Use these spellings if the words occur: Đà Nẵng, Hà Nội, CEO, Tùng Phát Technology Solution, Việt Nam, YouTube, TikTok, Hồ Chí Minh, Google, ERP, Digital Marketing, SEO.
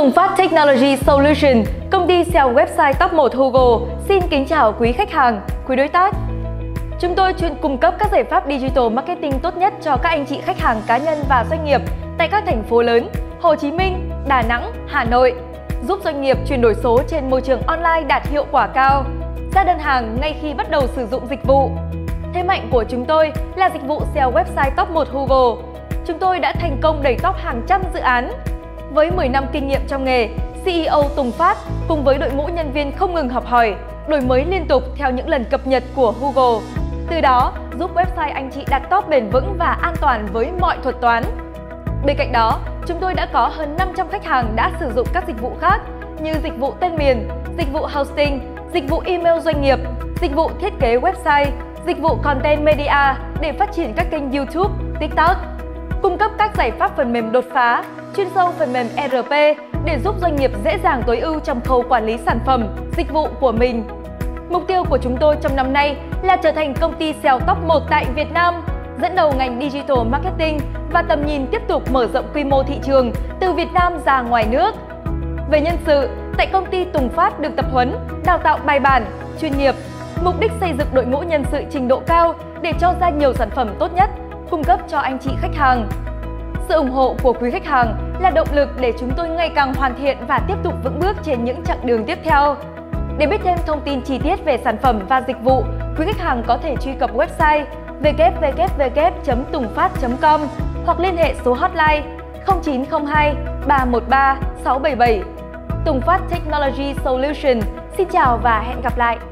Tùng Phát Technology Solution, công ty SEO website top 1 Google, xin kính chào quý khách hàng, quý đối tác. Chúng tôi chuyên cung cấp các giải pháp digital marketing tốt nhất cho các anh chị khách hàng cá nhân và doanh nghiệp tại các thành phố lớn Hồ Chí Minh, Đà Nẵng, Hà Nội, giúp doanh nghiệp chuyển đổi số trên môi trường online đạt hiệu quả cao, ra đơn hàng ngay khi bắt đầu sử dụng dịch vụ. Thế mạnh của chúng tôi là dịch vụ SEO website top 1 Google. Chúng tôi đã thành công đẩy top hàng trăm dự án. Với 10 năm kinh nghiệm trong nghề, CEO Tùng Phát cùng với đội ngũ nhân viên không ngừng học hỏi, đổi mới liên tục theo những lần cập nhật của Google. Từ đó, giúp website anh chị đạt top bền vững và an toàn với mọi thuật toán. Bên cạnh đó, chúng tôi đã có hơn 500 khách hàng đã sử dụng các dịch vụ khác như dịch vụ tên miền, dịch vụ hosting, dịch vụ email doanh nghiệp, dịch vụ thiết kế website, dịch vụ content media để phát triển các kênh YouTube, TikTok, cung cấp các giải pháp phần mềm đột phá, chuyên sâu phần mềm ERP để giúp doanh nghiệp dễ dàng tối ưu trong khâu quản lý sản phẩm, dịch vụ của mình. Mục tiêu của chúng tôi trong năm nay là trở thành công ty SEO top 1 tại Việt Nam, dẫn đầu ngành digital marketing và tầm nhìn tiếp tục mở rộng quy mô thị trường từ Việt Nam ra ngoài nước. Về nhân sự, tại công ty Tùng Phát được tập huấn, đào tạo bài bản, chuyên nghiệp, mục đích xây dựng đội ngũ nhân sự trình độ cao để cho ra nhiều sản phẩm tốt nhất, cung cấp cho anh chị khách hàng. Sự ủng hộ của quý khách hàng là động lực để chúng tôi ngày càng hoàn thiện và tiếp tục vững bước trên những chặng đường tiếp theo. Để biết thêm thông tin chi tiết về sản phẩm và dịch vụ, quý khách hàng có thể truy cập website www.tungphat.com hoặc liên hệ số hotline 0902 313 677. Tùng Phát Technology Solution, xin chào và hẹn gặp lại!